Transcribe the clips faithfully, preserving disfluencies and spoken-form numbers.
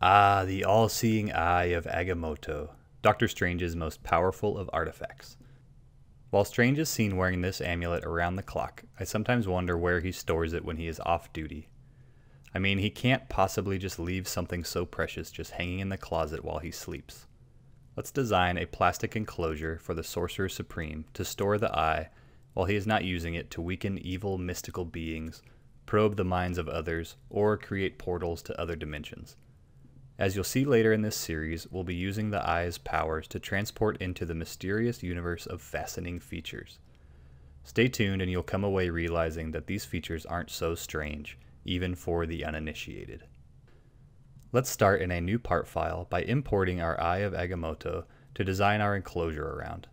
Ah, the all-seeing Eye of Agamotto, Doctor Strange's most powerful of artifacts. While Strange is seen wearing this amulet around the clock, I sometimes wonder where he stores it when he is off duty. I mean, he can't possibly just leave something so precious just hanging in the closet while he sleeps. Let's design a plastic enclosure for the Sorcerer Supreme to store the eye while he is not using it to weaken evil mystical beings, probe the minds of others, or create portals to other dimensions. As you'll see later in this series, we'll be using the eye's powers to transport into the mysterious universe of fascinating features. Stay tuned and you'll come away realizing that these features aren't so strange, even for the uninitiated. Let's start in a new part file by importing our Eye of Agamotto to design our enclosure around.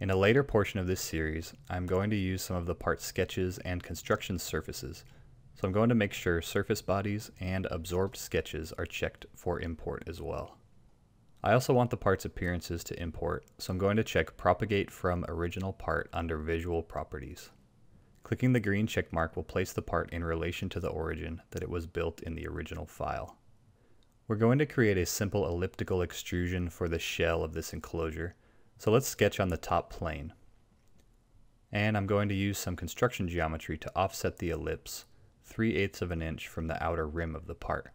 In a later portion of this series, I'm going to use some of the part sketches and construction surfaces, so I'm going to make sure surface bodies and absorbed sketches are checked for import as well. I also want the part's appearances to import, so I'm going to check Propagate from Original Part under Visual Properties. Clicking the green check mark will place the part in relation to the origin that it was built in the original file. We're going to create a simple elliptical extrusion for the shell of this enclosure, so let's sketch on the top plane. And I'm going to use some construction geometry to offset the ellipse three eighths of an inch from the outer rim of the part.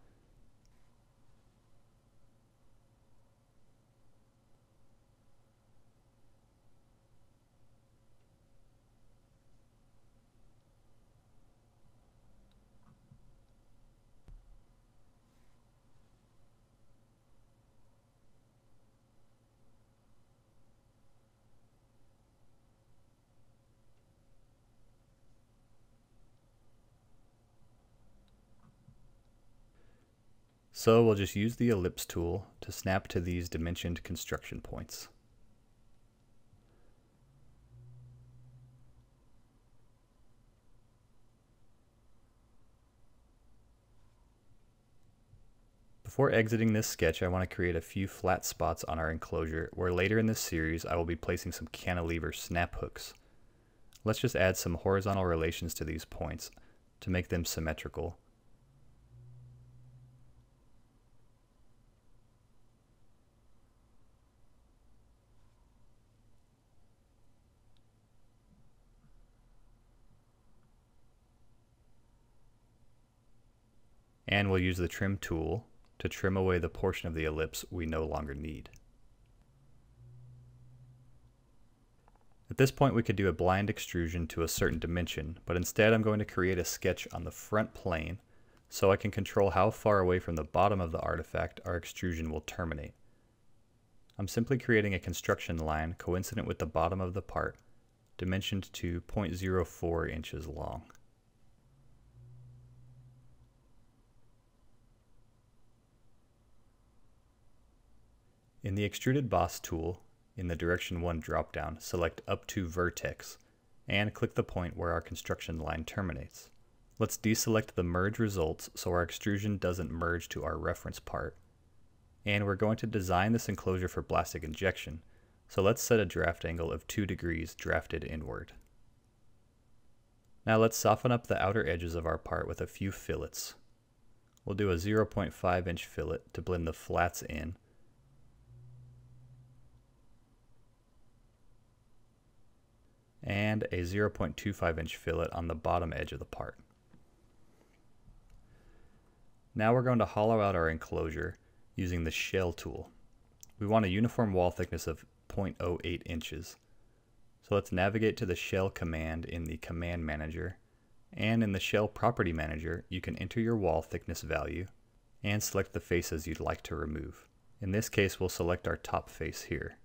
So we'll just use the ellipse tool to snap to these dimensioned construction points. Before exiting this sketch, I want to create a few flat spots on our enclosure where later in this series I will be placing some cantilever snap hooks. Let's just add some horizontal relations to these points to make them symmetrical. And we'll use the trim tool to trim away the portion of the ellipse we no longer need. At this point we could do a blind extrusion to a certain dimension, but instead I'm going to create a sketch on the front plane so I can control how far away from the bottom of the artifact our extrusion will terminate. I'm simply creating a construction line coincident with the bottom of the part, dimensioned to zero point zero four inches long. In the Extruded Boss tool, in the Direction one dropdown, select Up to Vertex and click the point where our construction line terminates. Let's deselect the merge results so our extrusion doesn't merge to our reference part. And we're going to design this enclosure for plastic injection, so let's set a draft angle of two degrees drafted inward. Now let's soften up the outer edges of our part with a few fillets. We'll do a zero point five inch fillet to blend the flats in. And a zero point two five inch fillet on the bottom edge of the part. Now we're going to hollow out our enclosure using the shell tool. We want a uniform wall thickness of zero point zero eight inches. So let's navigate to the shell command in the command manager, and in the shell property manager you can enter your wall thickness value and select the faces you'd like to remove. In this case we'll select our top face here.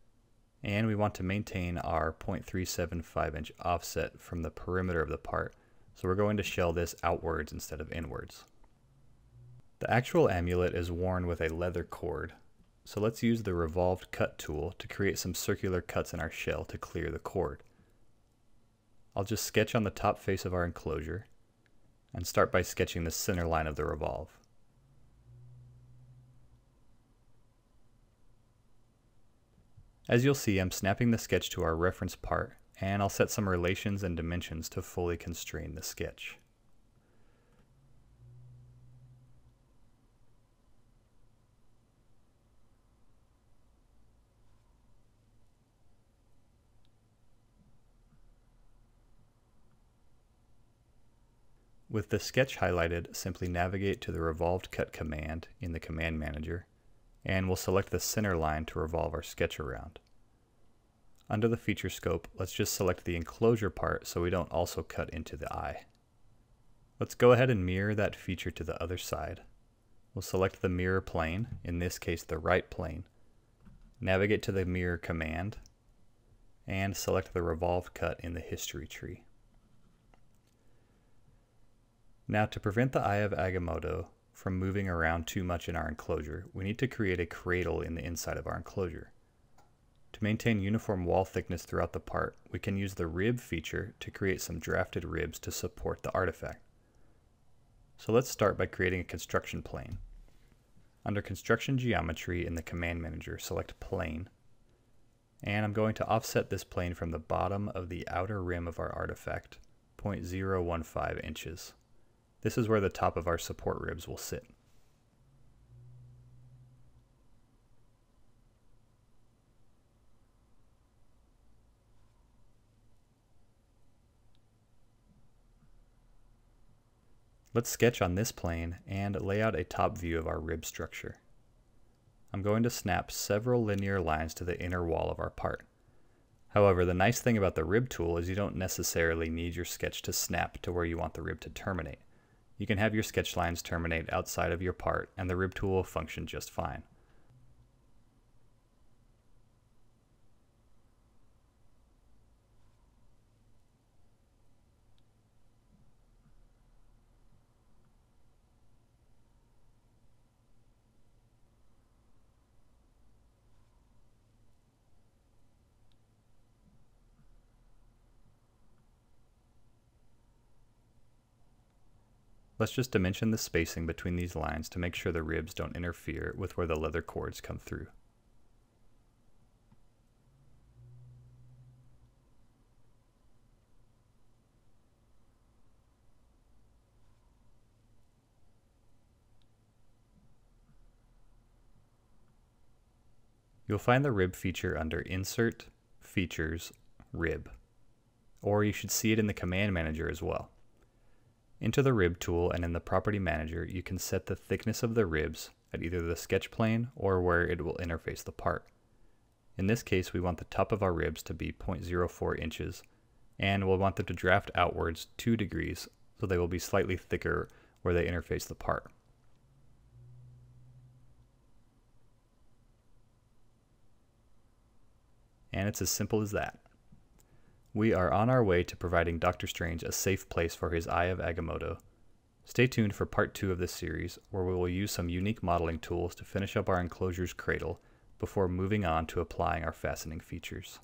And we want to maintain our zero point three seven five inch offset from the perimeter of the part, so we're going to shell this outwards instead of inwards. The actual amulet is worn with a leather cord, so let's use the revolved cut tool to create some circular cuts in our shell to clear the cord. I'll just sketch on the top face of our enclosure and start by sketching the center line of the revolve. As you'll see, I'm snapping the sketch to our reference part, and I'll set some relations and dimensions to fully constrain the sketch. With the sketch highlighted, simply navigate to the Revolved Cut command in the Command Manager, and we'll select the center line to revolve our sketch around. Under the feature scope, let's just select the enclosure part so we don't also cut into the eye. Let's go ahead and mirror that feature to the other side. We'll select the mirror plane, in this case the right plane. Navigate to the mirror command, and select the Revolved Cut in the history tree. Now, to prevent the Eye of Agamotto from moving around too much in our enclosure, we need to create a cradle in the inside of our enclosure. To maintain uniform wall thickness throughout the part, we can use the rib feature to create some drafted ribs to support the artifact. So let's start by creating a construction plane. Under Construction Geometry in the Command Manager, select Plane. And I'm going to offset this plane from the bottom of the outer rim of our artifact, zero point zero one five inches. This is where the top of our support ribs will sit. Let's sketch on this plane and lay out a top view of our rib structure. I'm going to snap several linear lines to the inner wall of our part. However, the nice thing about the rib tool is you don't necessarily need your sketch to snap to where you want the rib to terminate. You can have your sketch lines terminate outside of your part and the rib tool will function just fine. Let's just dimension the spacing between these lines to make sure the ribs don't interfere with where the leather cords come through. You'll find the rib feature under Insert, Features, Rib, or you should see it in the Command Manager as well. Into the Rib tool and in the Property Manager, you can set the thickness of the ribs at either the sketch plane or where it will interface the part. In this case, we want the top of our ribs to be zero point zero four inches, and we'll want them to draft outwards two degrees, so they will be slightly thicker where they interface the part. And it's as simple as that. We are on our way to providing Doctor Strange a safe place for his Eye of Agamotto. Stay tuned for part two of this series, where we will use some unique modeling tools to finish up our enclosure's cradle before moving on to applying our fastening features.